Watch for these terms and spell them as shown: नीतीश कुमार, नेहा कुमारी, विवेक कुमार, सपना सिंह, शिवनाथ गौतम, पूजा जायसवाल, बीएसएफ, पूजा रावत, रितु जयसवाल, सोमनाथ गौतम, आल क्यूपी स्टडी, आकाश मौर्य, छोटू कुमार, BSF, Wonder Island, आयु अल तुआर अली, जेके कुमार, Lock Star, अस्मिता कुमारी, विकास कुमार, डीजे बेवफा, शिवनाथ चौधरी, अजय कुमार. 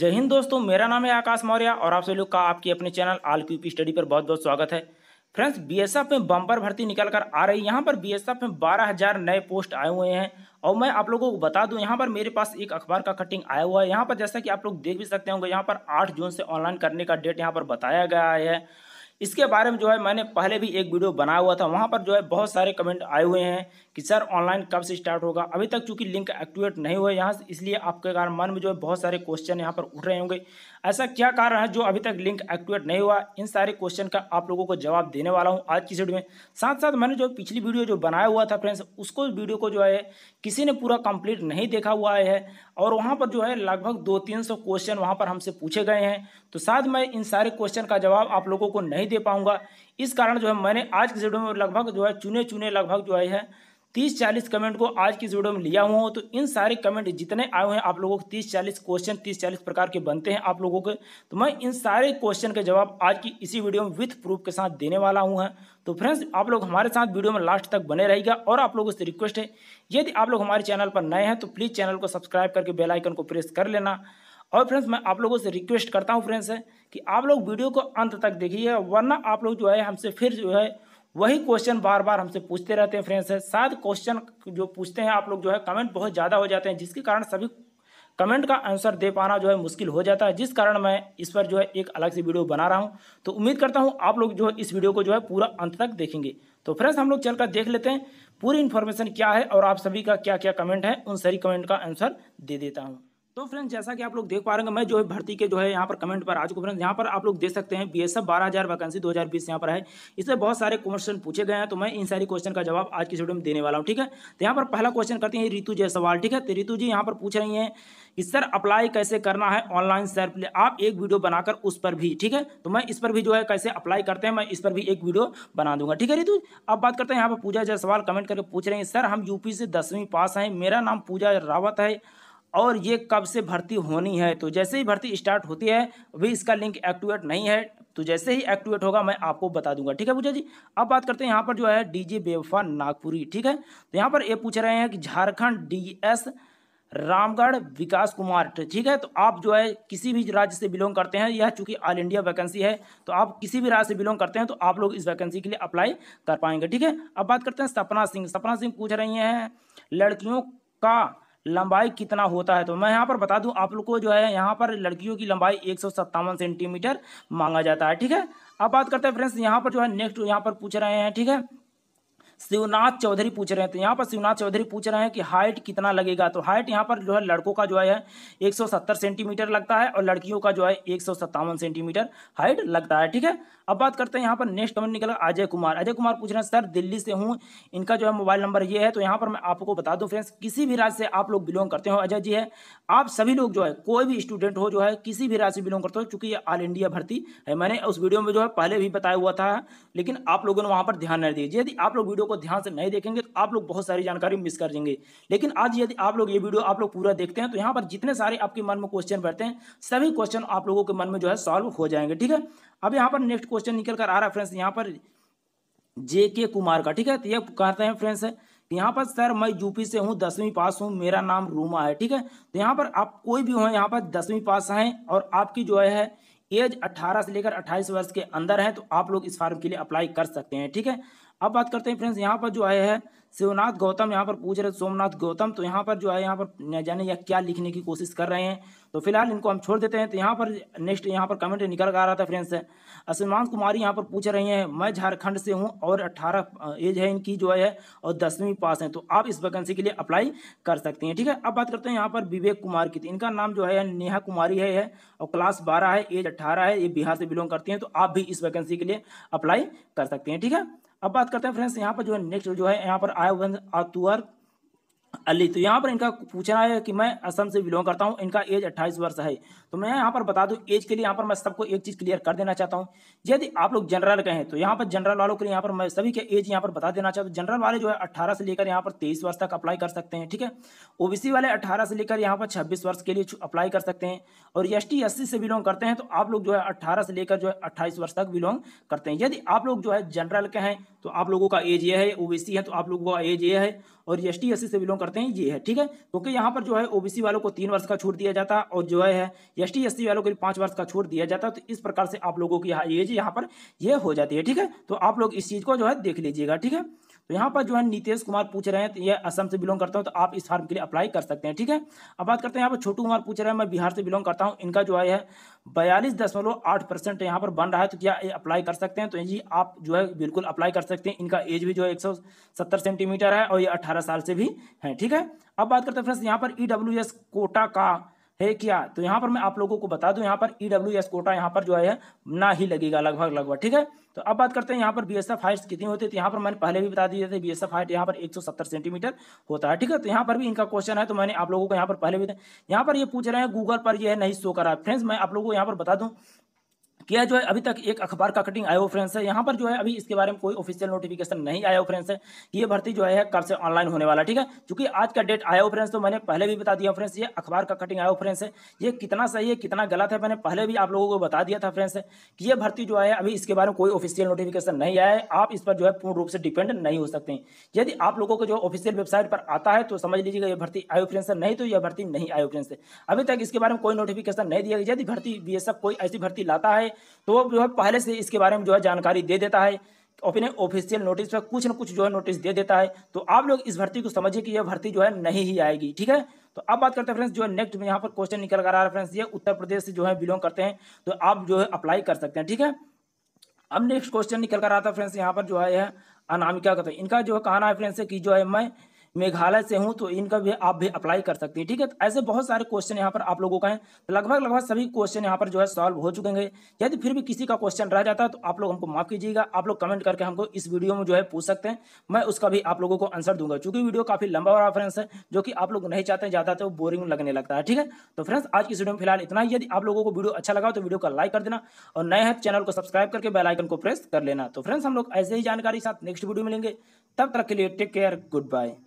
जय हिंद दोस्तों, मेरा नाम है आकाश मौर्य और आप सभी लोग का आपके अपने चैनल आल क्यूपी स्टडी पर बहुत बहुत स्वागत है। फ्रेंड्स, बीएसएफ में बम्पर भर्ती निकल कर आ रही है। यहाँ पर बीएसएफ में 12,000 नए पोस्ट आए हुए हैं और मैं आप लोगों को बता दूं, यहाँ पर मेरे पास एक अखबार का कटिंग आया हुआ है। यहाँ पर जैसा कि आप लोग देख भी सकते होंगे, यहाँ पर 8 जून से ऑनलाइन करने का डेट यहाँ पर बताया गया है। इसके बारे में जो है मैंने पहले भी एक वीडियो बनाया हुआ था, वहाँ पर जो है बहुत सारे कमेंट आए हुए हैं कि सर ऑनलाइन कब से स्टार्ट होगा। अभी तक चूंकि लिंक एक्टिवेट नहीं हुए यहाँ से, इसलिए आपके कारण मन में जो है बहुत सारे क्वेश्चन यहाँ पर उठ रहे होंगे। ऐसा क्या कारण है जो अभी तक लिंक एक्टिवेट नहीं हुआ, इन सारे क्वेश्चन का आप लोगों को जवाब देने वाला हूँ आज की वीडियो में। साथ साथ मैंने जो पिछली वीडियो जो बनाया हुआ था फ्रेंड्स, उसको वीडियो को जो है किसी ने पूरा कंप्लीट नहीं देखा हुआ है और वहाँ पर जो है लगभग 200-300 क्वेश्चन वहाँ पर हमसे पूछे गए हैं। तो शायद मैं इन सारे क्वेश्चन का जवाब आप लोगों को नहीं दे पाऊंगा। इस कारण जो है मैंने आज की वीडियो में लगभग जो है चुने लगभग जो है 30-40 कमेंट को आज की वीडियो में लिया हुआ हूँ। तो इन सारे कमेंट जितने आए हुए हैं आप लोगों को 30-40 क्वेश्चन 30-40 प्रकार के बनते हैं आप लोगों के, तो मैं इन सारे क्वेश्चन के जवाब आज की इसी वीडियो में विथ प्रूफ के साथ देने वाला हूँ। तो फ्रेंड्स, आप लोग हमारे साथ वीडियो में लास्ट तक बने रहेगा और आप लोगों से रिक्वेस्ट है, यदि आप लोग हमारे चैनल पर नए हैं तो प्लीज़ चैनल को सब्सक्राइब करके बेल आइकन को प्रेस कर लेना। और फ्रेंड्स, मैं आप लोगों से रिक्वेस्ट करता हूं फ्रेंड्स कि आप लोग वीडियो को अंत तक देखिए, वरना आप लोग जो है हमसे फिर जो है वही क्वेश्चन बार बार हमसे पूछते रहते हैं। फ्रेंड्स, 7 क्वेश्चन जो पूछते हैं आप लोग जो है कमेंट बहुत ज़्यादा हो जाते हैं, जिसके कारण सभी कमेंट का आंसर दे पाना जो है मुश्किल हो जाता है, जिस कारण मैं इस पर जो है एक अलग से वीडियो बना रहा हूँ। तो उम्मीद करता हूँ आप लोग जो है इस वीडियो को जो है पूरा अंत तक देखेंगे। तो फ्रेंड्स, हम लोग चलकर देख लेते हैं पूरी इन्फॉर्मेशन क्या है और आप सभी का क्या क्या कमेंट है, उन सारी कमेंट का आंसर दे देता हूँ। तो फ्रेंड्स, जैसा कि आप लोग देख पा रहे हैं, मैं जो है भर्ती के जो है यहाँ पर कमेंट पर आ चुके। फ्रेंड्स, यहाँ पर आप लोग देख सकते हैं बीएसएफ 12,000 वैकेंसी 2020 यहाँ पर है। इसमें बहुत सारे क्वेश्चन पूछे गए हैं, तो मैं इन सारी क्वेश्चन का जवाब आज की वीडियो में देने वाला हूँ। ठीक है, तो यहाँ पर पहला क्वेश्चन करते हैं रितु जयसवाल। ठीक है, तो रितु जी यहाँ पर पूछ रही हैं कि सर अप्लाई कैसे करना है ऑनलाइन सर, आप एक वीडियो बनाकर उस पर भी। ठीक है, तो मैं इस पर भी जो है कैसे अप्लाई करते हैं, मैं इस पर भी एक वीडियो बना दूंगा। ठीक है रितु, अब बात करते हैं यहाँ पर पूजा जायसवाल कमेंट करके पूछ रहे हैं सर हम यूपी से 10वीं पास हैं, मेरा नाम पूजा रावत है और ये कब से भर्ती होनी है। तो जैसे ही भर्ती स्टार्ट होती है, अभी इसका लिंक एक्टिवेट नहीं है, तो जैसे ही एक्टिवेट होगा मैं आपको बता दूंगा। ठीक है पूजा जी, अब बात करते हैं यहाँ पर जो है डीजे बेवफा नागपुरी। ठीक है, तो यहाँ पर ये पूछ रहे हैं कि झारखंड डीएस रामगढ़ विकास कुमार। ठीक है, तो आप जो है किसी भी राज्य से बिलोंग करते हैं, यह चूंकि ऑल इंडिया वैकेंसी है, तो आप किसी भी राज्य से बिलोंग करते हैं तो आप लोग इस वैकेंसी के लिए अप्लाई कर पाएंगे। ठीक है, अब बात करते हैं सपना सिंह। सपना सिंह पूछ रही हैं लड़कियों का लंबाई कितना होता है। तो मैं यहाँ पर बता दूँ आप लोग को जो है यहाँ पर लड़कियों की लंबाई 157 सेंटीमीटर मांगा जाता है। ठीक है, अब बात करते हैं फ्रेंड्स यहाँ पर जो है नेक्स्ट यहाँ पर पूछ रहे हैं। ठीक है, शिवनाथ चौधरी पूछ रहे हैं। तो यहाँ पर शिवनाथ चौधरी पूछ रहे हैं कि हाइट कितना लगेगा। तो हाइट यहाँ पर जो है लड़कों का जो है 170 सेंटीमीटर लगता है और लड़कियों का जो है 157 सेंटीमीटर हाइट लगता है। ठीक है, अब बात करते हैं यहाँ पर नेक्स्ट कमेंट निकला अजय कुमार। अजय कुमार पूछ रहे हैं सर दिल्ली से हूँ, इनका जो है मोबाइल नंबर ये है। तो यहाँ पर मैं आपको बता दूँ फ्रेंड्स, किसी भी राज्य से आप लोग बिलोंग करते हो अजय जी है, आप सभी लोग जो है कोई भी स्टूडेंट हो जो है किसी भी राज्य से बिलोंग करते हो, चूंकि ये ऑल इंडिया भर्ती है। मैंने उस वीडियो में जो है पहले भी बताया हुआ था, लेकिन आप लोगों ने वहाँ पर ध्यान नहीं दिया। यदि आप लोग वीडियो को ध्यान से नहीं देखेंगे तो आप लोग बहुत सारी जानकारी मिस कर देंगे। लेकिन आज यदि आप लोग ये वीडियो आप लोग पूरा देखते हैं तो यहाँ पर जितने सारे आपके मन में क्वेश्चन बैठते हैं, सभी क्वेश्चन आप लोगों के मन में जो है सॉल्व हो जाएंगे। ठीक है, अब यहाँ पर नेक्स्ट क्वेश्चन निकल कर आ रहा है फ्रेंड्स यहाँ पर जेके कुमार का। ठीक है, तो ये कहते हैं फ्रेंड्स यहाँ पर सर मैं यूपी से हूँ, 10वीं पास हूँ, मेरा नाम रूमा है। ठीक है, तो यहाँ पर आप कोई भी हो, यहाँ पर 10वीं पास हैं और आपकी जो है एज 18 से लेकर 28 वर्ष के अंदर है, तो आप लोग इस फॉर्म के लिए अप्लाई कर सकते हैं। ठीक है, अब बात करते हैं फ्रेंड्स यहाँ पर जो है शिवनाथ गौतम यहाँ पर पूछ रहे हैं सोमनाथ गौतम। तो यहाँ पर जो है यहाँ पर न जाने या क्या लिखने की कोशिश कर रहे हैं, तो फिलहाल इनको हम छोड़ देते हैं। तो यहाँ पर नेक्स्ट यहाँ पर कमेंट निकल कर आ रहा था फ्रेंड्स, अस्मिता कुमारी यहाँ पर पूछ रही हैं मैं झारखंड से हूँ और 18 एज है इनकी जो है और 10वीं पास हैं, तो आप इस वैकेंसी के लिए अप्लाई कर सकते हैं। ठीक है, अब बात करते हैं यहाँ पर विवेक कुमार की। इनका नाम जो है नेहा कुमारी है और क्लास 12 है, एज 18 है, ये बिहार से बिलोंग करती हैं, तो आप भी इस वैकेंसी के लिए अप्लाई कर सकते हैं। ठीक है, अब बात करते हैं फ्रेंड्स यहाँ पर जो है नेक्स्ट जो है यहाँ पर आयु अल तुआर अली। तो यहाँ पर इनका पूछना है कि मैं असम से बिलोंग करता हूँ, इनका एज 28 वर्ष है। तो मैं यहाँ पर बता दूँ एज के लिए यहाँ पर मैं सबको एक चीज़ क्लियर कर देना चाहता हूँ, यदि आप लोग जनरल के हैं तो यहाँ पर जनरल वालों के लिए यहाँ पर मैं सभी के एज यहाँ पर बता देना चाहता हूँ। जनरल वाले जो है 18 से लेकर यहाँ पर 23 वर्ष तक अप्लाई कर सकते हैं। ठीक है, ओबीसी वाले 18 से लेकर यहाँ पर 26 वर्ष के लिए अप्लाई कर सकते हैं और ST/SC से बिलोंग करते हैं तो आप लोग जो है 18 से लेकर जो है 28 वर्ष तक बिलोंग करते हैं। यदि आप लोग जो है जनरल के हैं तो आप लोगों का एज ये है, OBC है तो आप लोगों का एज ये है और ST/SC से बिलोंग करते हैं ये है, ठीक है। क्योंकि यहाँ पर जो है ओबीसी वालों को 3 वर्ष का छूट दिया जाता और जो है एसटी/एससी वालों को 5 वर्ष का छूट दिया जाता। तो इस प्रकार से आप लोगों की एज यहाँ पर यह हो जाती है, ठीक है। तो आप लोग इस चीज को जो है देख लीजिएगा, ठीक है। तो यहाँ पर जो है नीतीश कुमार पूछ रहे हैं ये असम से बिलोंग करता हूँ, तो आप इस फॉर्म के लिए अप्लाई कर सकते हैं, ठीक है। अब बात करते हैं यहाँ पर छोटू कुमार पूछ रहे हैं मैं बिहार से बिलोंग करता हूँ, इनका जो है 42.8% यहाँ पर बन रहा है, तो क्या ये अप्लाई कर सकते हैं? तो जी आप जो है बिल्कुल अप्लाई कर सकते हैं। इनका एज भी जो है 170 सेंटीमीटर है और ये 18 साल से भी है, ठीक है। अब बात करते हैं फ्रेंड्स यहाँ पर EWS कोटा का है क्या, तो यहाँ पर मैं आप लोगों को बता दूं यहाँ पर EWS कोटा यहाँ पर जो है ना ही लगेगा लगभग, ठीक है। तो अब बात करते हैं यहाँ पर BSF हाइट्स कितनी होती है, तो यहाँ पर मैंने पहले भी बता दिए थे BSF हाइट यहाँ पर 170 सेंटीमीटर होता है, ठीक है। तो यहाँ पर भी इनका क्वेश्चन है, तो मैंने आप लोगों को यहाँ पर पहले भी यहाँ पर ये पूछ रहे हैं गूगल पर यह नहीं शो करा। फ्रेंड्स मैं आप लोगों को यहाँ पर बता दूं क्या जो है अभी तक एक अखबार का कटिंग आया हो फ्रेंड्स है, यहाँ पर जो है अभी इसके बारे में कोई ऑफिशियल नोटिफिकेशन नहीं आया हो फ्रेंड्स है। ये भर्ती जो है कब से ऑनलाइन होने वाला, ठीक है। क्योंकि आज का डेट आया हो फ्रेंड्स, तो मैंने पहले भी बता दिया फ्रेंड्स ये अखबार का कटिंग आया हो फ्रेंड्स है, ये कितना सही है कितना गलत है मैंने पहले भी आप लोगों को बता दिया था फ्रेंड्स है कि ये भर्ती जो है अभी इसके बारे में कोई ऑफिशियल नोटिफिकेशन नहीं आया है। आप इस पर जो है पूर्ण रूप से डिपेंड नहीं हो सकते। यदि आप लोगों को जो ऑफिशियल वेबसाइट पर आता है तो समझ लीजिएगा ये भर्ती आयो फ्रेंड्स है, नहीं तो यह भर्ती नहीं आयो फ्रेंड्स है। अभी तक इसके बारे में कोई नोटिफिकेशन नहीं दिया। यदि भर्ती BSF कोई ऐसी भर्ती लाता है तो जो है पहले से इसके बारे में जो है जानकारी दे देता है, अपने ऑफिशियल नोटिस पर कुछ न कुछ जो है नोटिस दे देता है। तो आप लोग इस भर्ती को समझिए कि यह भर्ती जो है नहीं ही आएगी, ठीक है। तो अब बात करते हैं फ्रेंड्स जो है नेक्स्ट में यहाँ पर क्वेश्चन निकल कर आ रहा है फ्रेंड्स, ये उत्तर प्रदेश से जो है बिलोंग करते हैं तो आप जो है अप्लाई कर सकते हैं, ठीक है। अब नेक्स्ट क्वेश्चन निकल कर आता है फ्रेंड्स यहाँ पर जो है अनामिका का, तो इनका जो है कहना है फ्रेंड्स कि जो है मैं मेघालय से हूं, तो इनका भी आप भी अप्लाई कर सकते हैं, ठीक है। तो ऐसे बहुत सारे क्वेश्चन यहाँ पर आप लोगों का है, लगभग सभी क्वेश्चन यहाँ पर जो है सॉल्व हो चुके हैं। यदि फिर भी किसी का क्वेश्चन रह जाता है तो आप लोग हमको माफ कीजिएगा, आप लोग कमेंट करके हमको इस वीडियो में जो है पूछ सकते हैं, मैं उसका भी आप लोगों को आंसर दूंगा। चूंकि वीडियो काफी लंबा हो रहा फ्रेंड्स है, जो कि आप लोग नहीं चाहते ज़्यादा, तो बोरिंग लगने लगता है, ठीक है। तो फ्रेंड्स आज की वीडियो में फिलहाल इतना ही। यदि आप लोगों को वीडियो अच्छा लगा तो वीडियो का लाइक कर देना और नए हैं चैनल को सब्सक्राइब करके बेल आइकन को प्रेस कर लेना। तो फ्रेंड्स हम लोग ऐसे ही जानकारी के साथ नेक्स्ट वीडियो मिलेंगे, तब तक के लिए टेक केयर, गुड बाय।